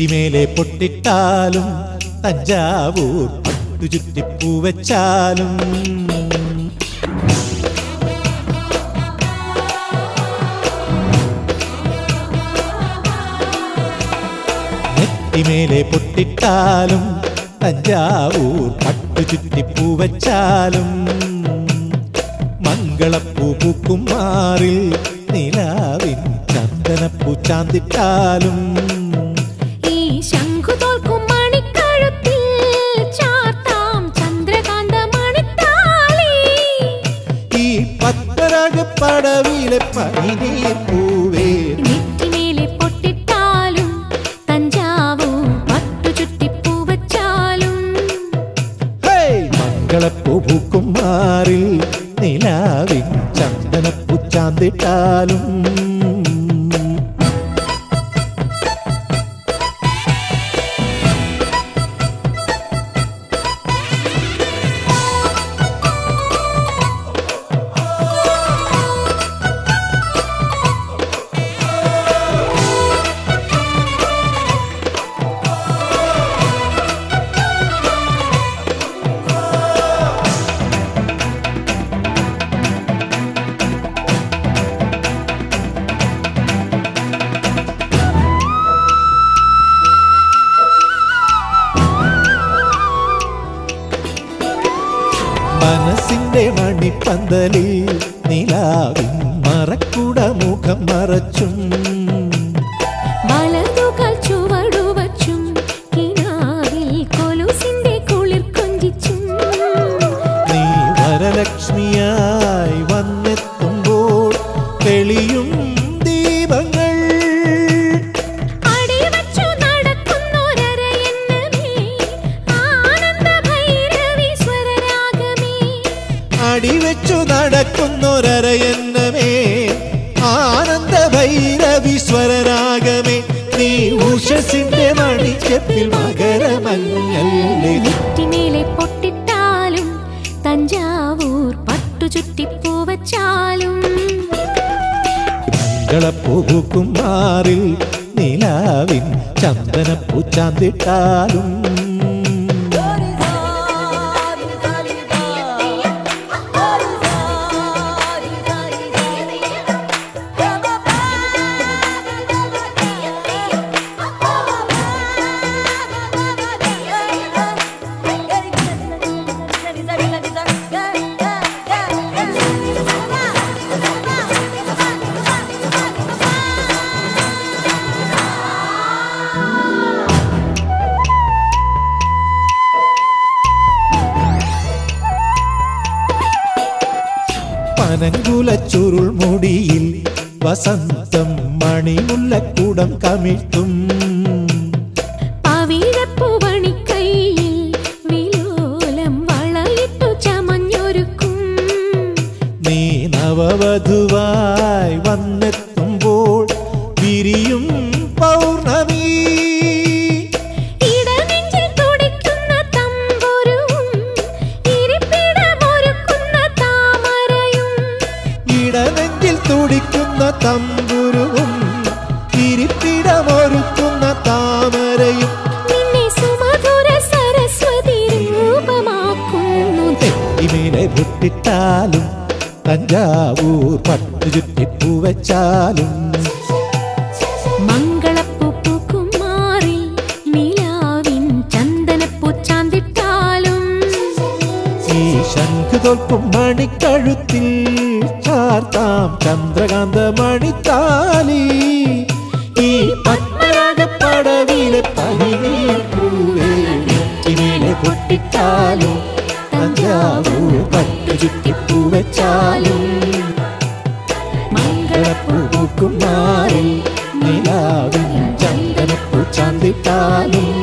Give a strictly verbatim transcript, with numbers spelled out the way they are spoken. നെറ്റിമേലെ പൊട്ടിട്ടാലും തഞ്ചാവൂർ പട്ടുചുറ്റിപ്പൂവെച്ചാലും നെറ്റിമേലെ പൊട്ടിട്ടാലും തഞ്ചാവൂർ പട്ടുചുറ്റിപ്പൂവെച്ചാലും മംഗളപ്പൂ പൂക്കുമാറിൽ നിലാവിൻ ചന്ദനപ്പൂ ചാന്തിട്ടാലും പടവിലെ പനിനീർ പൂവേ നെറ്റിമേലെ പൊട്ടിട്ടാലും തഞ്ചാവൂർ പട്ടുചുറ്റിപ്പൂവെച്ചാലും മംഗളപ്പൂ പൂക്കുമാറിൽ നിലാവിൻ ചന്ദനപ്പൂ ചാന്തിട്ടാലും മനസ്സിന്റെ മണിപ്പന്തലിൽ നിലാവിൻ മറക്കുട മുഖം മറച്ചും വലതുകാൽ ചുവടുവച്ചും കിനാവിൽ കൊലുസിന്റെ കുളിർ കൊഞ്ചിച്ചും നീ വരലക്ഷ്മിയായി വന്നെത്തുമ്പോൾ തെളിയും ദീപങ്ങൾ അടിവച്ചു നടക്കുന്നൊരരയന്ന നീ അടിവെച്ചു നടക്കുന്നൊരരയന്നമേ ആനന്ദ ഭൈരവീശ്വരരാഗമേ നീ ഉഷസിന്റെ മണിച്ചെപ്പിൽ മകരമല്ലേ നെറ്റിമേലെ പൊട്ടിട്ടാലും തഞ്ചാവൂർ പട്ടുചുറ്റിപ്പൂവെച്ചാലും മംഗളപ്പൂക്കുമാറിൽ നിലാവിൻ ചന്ദനപ്പൂ ചാന്തിട്ടാലും പനങ്കുല ചുരുൾ മുടിയിൽ വസന്തം മണിമുല്ലക്കൂടം കമിഴ്ത്തും പവിഴപ്പൂവണിക്കൈയിൽ വിലോലം വളയിട്ടു ചമഞ്ഞൊരുക്കും നീ നവവധുവായി വന്നെത്തുമ്പോൾ വിരിയും പൗർണമി തുടിക്കുന്ന തമ്പുരുവും തിരിപ്പിടമൊരുക്കുന്ന താമരയും നിന്നെ സുമധുര സരസ്വതി രൂപമാക്കുന്നു നെറ്റിമേലെ പൊട്ടിട്ടാലും തഞ്ചാവൂർ പട്ടുചുറ്റിപ്പൂവെച്ചാലും മംഗളപ്പൂ പൂക്കുമാറി നിലാവിൻ ചന്ദനപ്പൂ ചാന്തിട്ടാലും ഈ ശംഖുതോൽക്കും മണിക്കഴുത്തിൽ ചാർത്താം ചന്ദ്രകാന്ത മണിത്താലി ഈ പത്മരാഗപ്പടവിലെ പനിനീർ പൂവേ നെറ്റിമേലെ പൊട്ടിട്ടാലും തഞ്ചാവൂർ പട്ടുചുറ്റിപ്പൂവെച്ചാലും മംഗളപ്പൂ പൂക്കുമാറിൽ നിലാവിൻ ചന്ദനപ്പൂ ചാന്തിട്ടാലും.